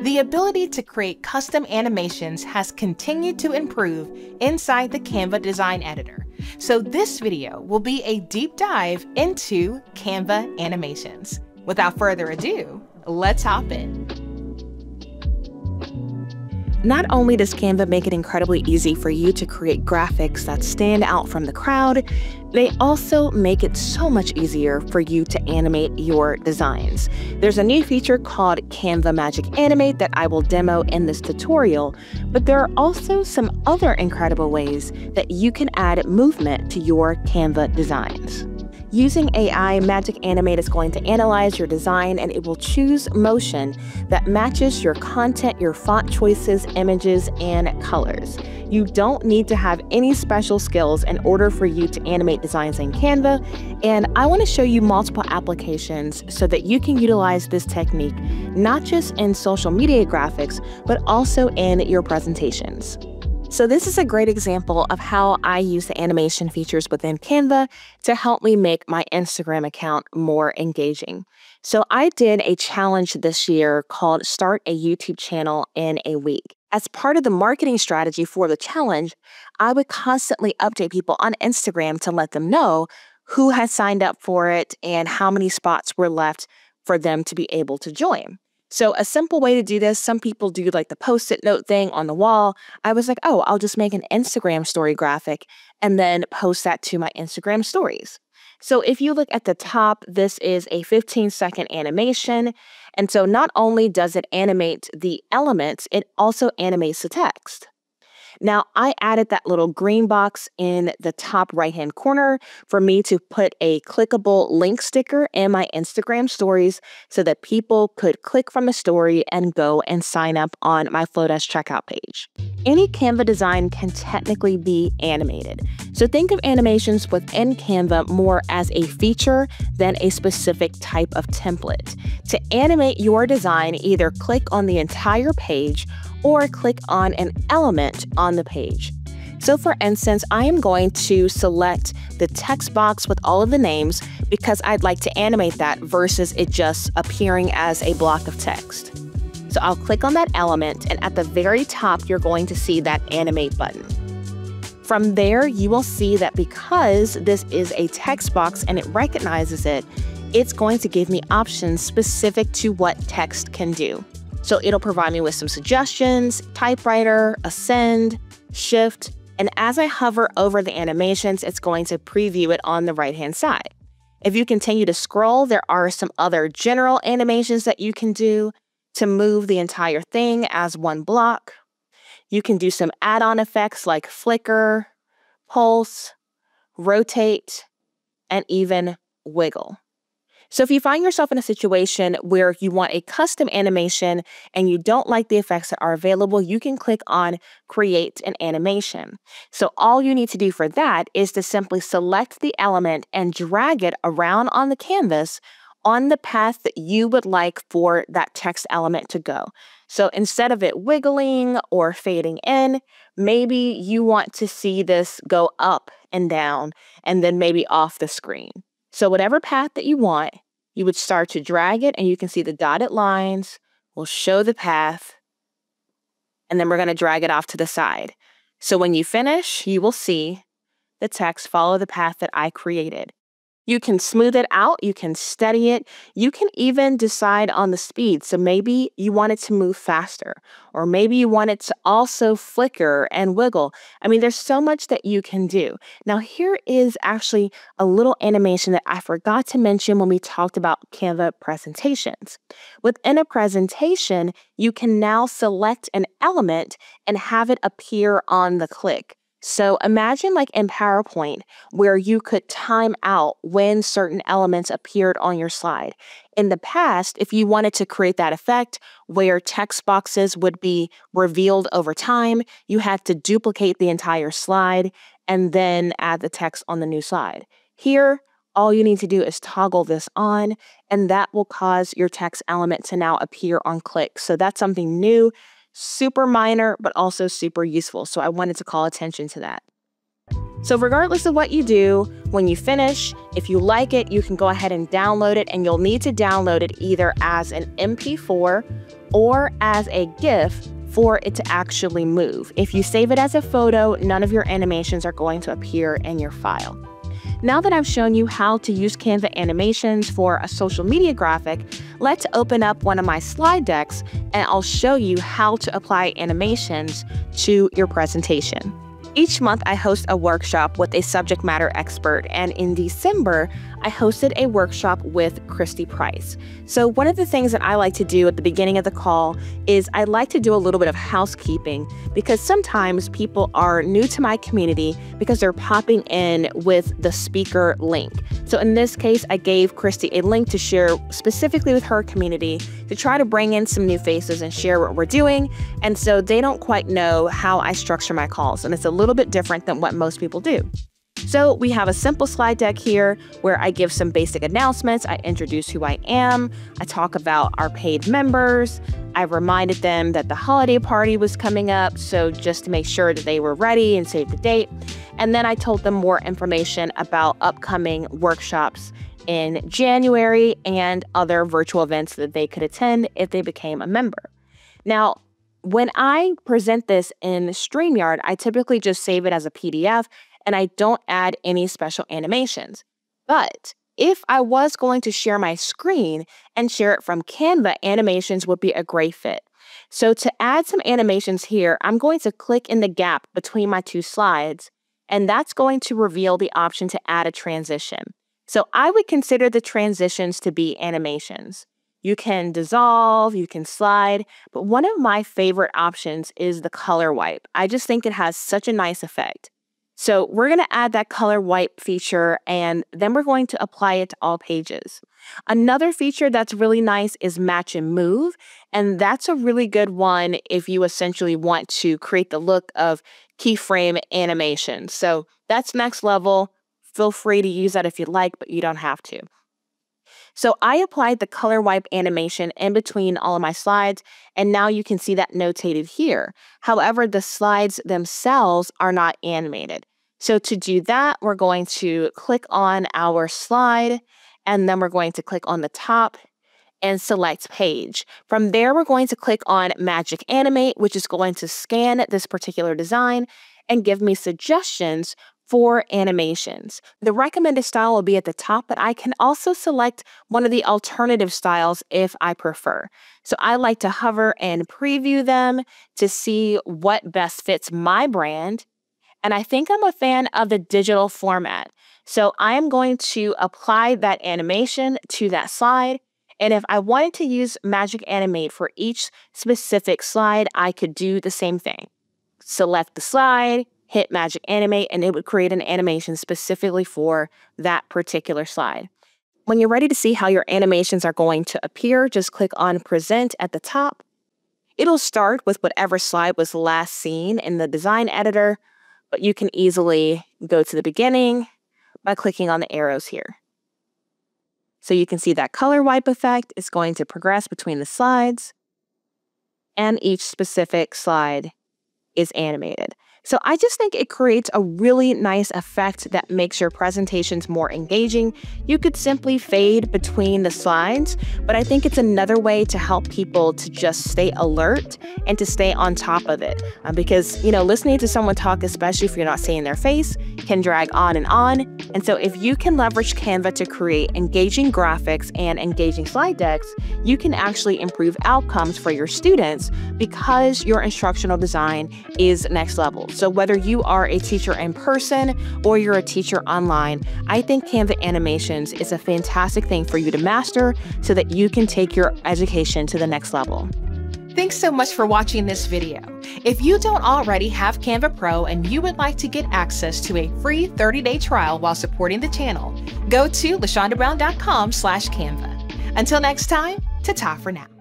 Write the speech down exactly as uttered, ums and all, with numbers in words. The ability to create custom animations has continued to improve inside the Canva design editor. So this video will be a deep dive into Canva animations. Without further ado, let's hop in. Not only does Canva make it incredibly easy for you to create graphics that stand out from the crowd, they also make it so much easier for you to animate your designs. There's a new feature called Canva Magic Animate that I will demo in this tutorial, but there are also some other incredible ways that you can add movement to your Canva designs. Using A I, Magic Animate is going to analyze your design and it will choose motion that matches your content, your font choices, images, and colors. You don't need to have any special skills in order for you to animate designs in Canva, and I want to show you multiple applications so that you can utilize this technique not just in social media graphics, but also in your presentations. So this is a great example of how I use the animation features within Canva to help me make my Instagram account more engaging. So I did a challenge this year called Start a YouTube Channel in a Week. As part of the marketing strategy for the challenge, I would constantly update people on Instagram to let them know who has signed up for it and how many spots were left for them to be able to join. So a simple way to do this, some people do like the post-it note thing on the wall. I was like, oh, I'll just make an Instagram story graphic and then post that to my Instagram stories. So if you look at the top, this is a fifteen second animation. And so not only does it animate the elements, it also animates the text. Now, I added that little green box in the top right-hand corner for me to put a clickable link sticker in my Instagram stories so that people could click from the story and go and sign up on my FlowDash checkout page. Any Canva design can technically be animated. So think of animations within Canva more as a feature than a specific type of template. To animate your design, either click on the entire page or click on an element on the page. So for instance, I am going to select the text box with all of the names because I'd like to animate that versus it just appearing as a block of text. So I'll click on that element, and at the very top, you're going to see that animate button. From there, you will see that because this is a text box and it recognizes it, it's going to give me options specific to what text can do. So it'll provide me with some suggestions: typewriter, ascend, shift, and as I hover over the animations, it's going to preview it on the right-hand side. If you continue to scroll, there are some other general animations that you can do to move the entire thing as one block. You can do some add-on effects like flicker, pulse, rotate, and even wiggle. So if you find yourself in a situation where you want a custom animation and you don't like the effects that are available, you can click on Create an Animation. So all you need to do for that is to simply select the element and drag it around on the canvas on the path that you would like for that text element to go. So instead of it wiggling or fading in, maybe you want to see this go up and down and then maybe off the screen. So whatever path that you want, you would start to drag it, and you can see the dotted lines will show the path, and then we're going to drag it off to the side. So when you finish, you will see the text follow the path that I created. You can smooth it out, you can steady it, you can even decide on the speed. So maybe you want it to move faster, or maybe you want it to also flicker and wiggle. I mean, there's so much that you can do. Now, here is actually a little animation that I forgot to mention when we talked about Canva presentations. Within a presentation, you can now select an element and have it appear on the click. So imagine like in PowerPoint where you could time out when certain elements appeared on your slide. In the past, if you wanted to create that effect where text boxes would be revealed over time, you had to duplicate the entire slide and then add the text on the new slide. Here, all you need to do is toggle this on, and that will cause your text element to now appear on click. So that's something new. Super minor, but also super useful. So I wanted to call attention to that. So regardless of what you do, when you finish, if you like it, you can go ahead and download it, and you'll need to download it either as an M P four or as a GIF for it to actually move. If you save it as a photo, none of your animations are going to appear in your file. Now that I've shown you how to use Canva animations for a social media graphic, let's open up one of my slide decks and I'll show you how to apply animations to your presentation. Each month I host a workshop with a subject matter expert, and in December I hosted a workshop with Christy Price. So one of the things that I like to do at the beginning of the call is I like to do a little bit of housekeeping, because sometimes people are new to my community because they're popping in with the speaker link. So in this case, I gave Christy a link to share specifically with her community to try to bring in some new faces and share what we're doing. And so they don't quite know how I structure my calls, and it's a little little bit different than what most people do. So we have a simple slide deck here where I give some basic announcements. I introduce who I am. I talk about our paid members. I reminded them that the holiday party was coming up, so just to make sure that they were ready and save the date. And then I told them more information about upcoming workshops in January and other virtual events that they could attend if they became a member. Now, when I present this in StreamYard, I typically just save it as a P D F and I don't add any special animations. But if I was going to share my screen and share it from Canva, animations would be a great fit. So to add some animations here, I'm going to click in the gap between my two slides, and that's going to reveal the option to add a transition. So I would consider the transitions to be animations. You can dissolve, you can slide, but one of my favorite options is the color wipe. I just think it has such a nice effect. So we're gonna add that color wipe feature, and then we're going to apply it to all pages. Another feature that's really nice is match and move, and that's a really good one if you essentially want to create the look of keyframe animation. So that's next level. Feel free to use that if you'd like, but you don't have to. So I applied the color wipe animation in between all of my slides, and now you can see that notated here. However, the slides themselves are not animated. So to do that, we're going to click on our slide, and then we're going to click on the top and select page. From there, we're going to click on Magic Animate, which is going to scan this particular design and give me suggestions for animations. The recommended style will be at the top, but I can also select one of the alternative styles if I prefer. So I like to hover and preview them to see what best fits my brand. And I think I'm a fan of the digital format. So I am going to apply that animation to that slide. And if I wanted to use Magic Animate for each specific slide, I could do the same thing. Select the slide, hit Magic Animate, and it would create an animation specifically for that particular slide. When you're ready to see how your animations are going to appear, just click on Present at the top. It'll start with whatever slide was last seen in the design editor, but you can easily go to the beginning by clicking on the arrows here. So you can see that color wipe effect is going to progress between the slides, and each specific slide is animated. So I just think it creates a really nice effect that makes your presentations more engaging. You could simply fade between the slides, but I think it's another way to help people to just stay alert and to stay on top of it. Uh, because, you know, listening to someone talk, especially if you're not seeing their face, can drag on and on. And so if you can leverage Canva to create engaging graphics and engaging slide decks, you can actually improve outcomes for your students because your instructional design is next level. So whether you are a teacher in person or you're a teacher online, I think Canva animations is a fantastic thing for you to master so that you can take your education to the next level. Thanks so much for watching this video. If you don't already have Canva Pro and you would like to get access to a free thirty day trial while supporting the channel, go to lashonda brown dot com slash Canva. Until next time, ta-ta for now.